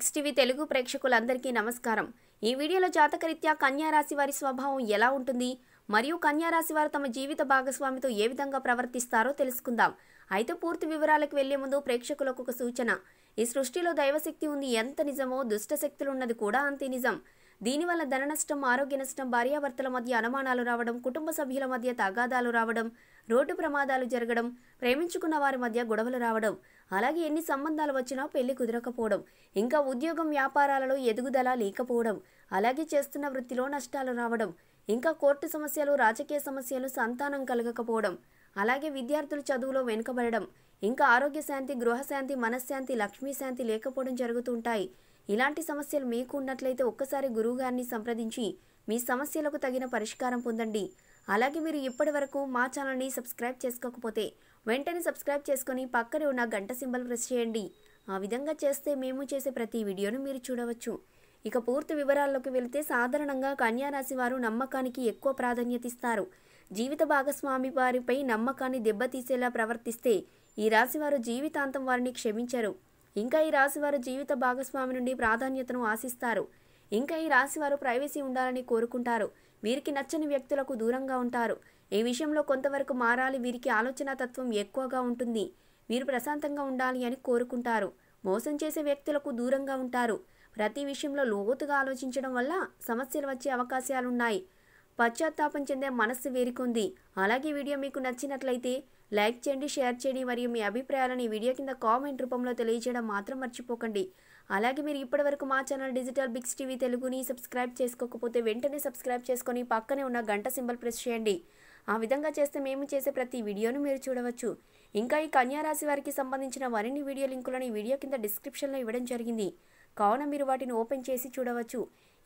DigitalBixTV Telugu ప్రేక్షకులందరికీ నమస్కారం ఈ వీడియోలో జాతక రీత్యా కన్యా రాశి వారి స్వభావం ఎలా ఉంటుంది మరియు కన్యా రాశి వారు తమ జీవిత భాగస్వామితో ఏ విధంగా ప్రవర్తిస్తారో తెలుసుకుందాం అయితే పూర్తి వివరాలకు వెళ్లే ముందు ప్రేక్షకులకు ఒక సూచన ఈ సృష్టిలో దైవశక్తి ఉంది ఎంత నిజమో దుష్ట శక్తులు ఉన్నది కూడా అంతే నిజం దీనివల్ల ధన నష్టం ఆరోగ్య నష్టం భార్యాభర్తల మధ్య అనుమానాలు రావడం కుటుంబ సభ్యుల మధ్య తగాదాలు రావడం రోడ్డు ప్రమాదాలు జరగడం ప్రేమించుకున్న వారి మధ్య గొడవలు రావడం అలాగే ఎన్ని సంబంధాలు వచ్చినా పెళ్లి కుదరకపోవడం ఇంకా ఉద్యోగం వ్యాపారాలలో ఎదుగుదల లేకపోవడం అలాగే చేస్తున్న వృత్తిలో నష్టాలు రావడం ఇంకా కోర్టు సమస్యలు రాజకీయ సమస్యలు సంతానం కలగకపోవడం అలాగే విద్యార్థులు చదువులో వెనుకబడడం ఇంకా ఆరోగ్య శాంతి గృహశాంతి మనశ్శాంతి లక్ష్మీ శాంతి లేకపోవడం జరుగుతుంటాయి ఇలాంటి సమస్యలు మీకు ఉన్నట్లయితే ఒక్కసారి గురువుగారిని సంప్రదించి మీ సమస్యలకు తగిన పరిష్కారం పొందండి అలాగే మీరు ఇప్పటివరకు మా ఛానల్ని సబ్స్క్రైబ్ చేసుకోకపోతే వెంటనే సబ్స్క్రైబ్ చేసుకొని పక్కనే ఉన్న గంట సింబల్ ప్రెస్ చేయండి ఆ విధంగా చేస్తే మేము చేసే ప్రతి వీడియోను మీరు చూడవచ్చు ఇక పూర్తి వివరాల్లోకి వెళ్తే సాధారణంగా కన్యా రాశి వారు నమ్మకానికి ఎక్కువ ప్రాధాన్యత ఇస్తారు జీవిత భాగస్వామి వారిపై నమ్మకాన్ని దెబ్బతీసేలా ప్రవర్తిస్తే ఈ రాశివారు జీవితాంతం వారిని క్షమించరు ఇంకా ఈ రాశివారు జీవిత భాగస్వామి నుండి ప్రాధాన్యతను ఆశిస్తారు ఇంకా ఈ రాశివారు ప్రైవసీ ఉండాలని కోరుకుంటారు వీరికి నచ్చని వ్యక్తులకు దూరంగా ఉంటారు ఈ విషయంలో కొంతవరకు మారాలి వీరికి ఆలోచనా తత్వం ఎక్కువగా ఉంటుంది వీరు ప్రశాంతంగా ఉండాలి అని కోరుకుంటారు మోసం చేసే వ్యక్తులకు దూరంగా ఉంటారు ప్రతి విషయంలో లోతుగా ఆలోచించడం వల్ల సమస్యలు వచ్చే అవకాశాలున్నాయి పశ్చాత్తాపం చెందే మనస్సు వేరుకుంది అలాగే వీడియో మీకు నచ్చినట్లయితే లైక్ చేయండి షేర్ చేయండి మరియు మీ అభిప్రాయాలను ఈ వీడియో కింద కామెంట్ రూపంలో తెలియజేయడం మాత్రం మర్చిపోకండి అలాగే మీరు ఇప్పటివరకు మా ఛానల్ DigitalBixTV తెలుగుని సబ్స్క్రైబ్ చేసుకోకపోతే వెంటనే సబ్స్క్రైబ్ చేసుకొని పక్కనే ఉన్న గంట సింబల్ ప్రెస్ చేయండి ఆ విధంగా చేస్తే మేము చేసే ప్రతి వీడియోను మీరు చూడవచ్చు ఇంకా ఈ కన్యా రాశి వారికి సంబంధించిన మరిన్ని వీడియో లింకులను ఈ వీడియో కింద డిస్క్రిప్షన్లో ఇవ్వడం జరిగింది కావున మీరు వాటిని ఓపెన్ చేసి చూడవచ్చు